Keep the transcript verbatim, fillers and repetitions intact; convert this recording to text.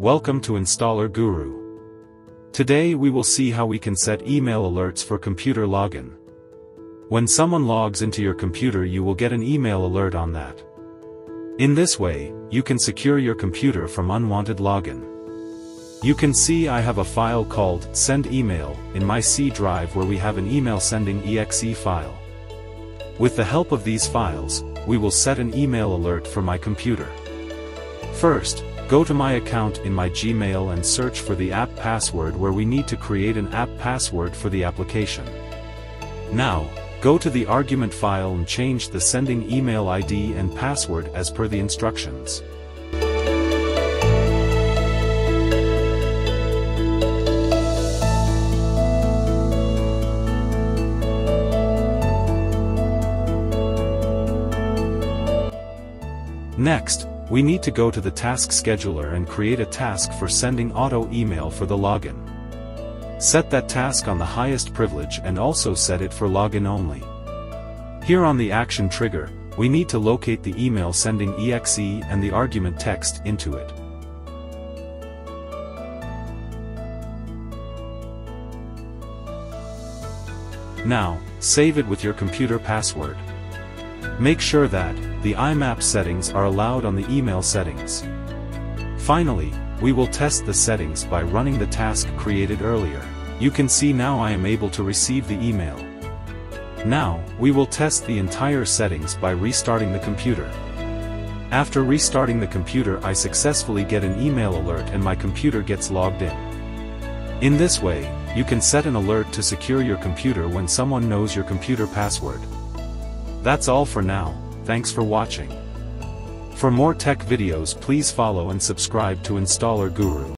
Welcome to Installer Guru. Today we will see how we can set email alerts for computer login. When someone logs into your computer, you will get an email alert on that. In this way, you can secure your computer from unwanted login. You can see I have a file called Send Email in my C drive where we have an email sending E X E file. With the help of these files, we will set an email alert for my computer. First, go to my account in my Gmail and search for the app password where we need to create an app password for the application. Now, go to the argument file and change the sending email I D and password as per the instructions. Next, we need to go to the task scheduler and create a task for sending auto email for the login. Set that task on the highest privilege and also set it for login only. Here on the action trigger, we need to locate the email sending E X E and the argument text into it. Now, save it with your computer password. Make sure that the I map settings are allowed on the email settings. Finally, we will test the settings by running the task created earlier. You can see now I am able to receive the email. Now, we will test the entire settings by restarting the computer. After restarting the computer, I successfully get an email alert and my computer gets logged in. In this way, you can set an alert to secure your computer when someone knows your computer password. That's all for now. Thanks for watching. For more tech videos, please follow and subscribe to Installer Guru.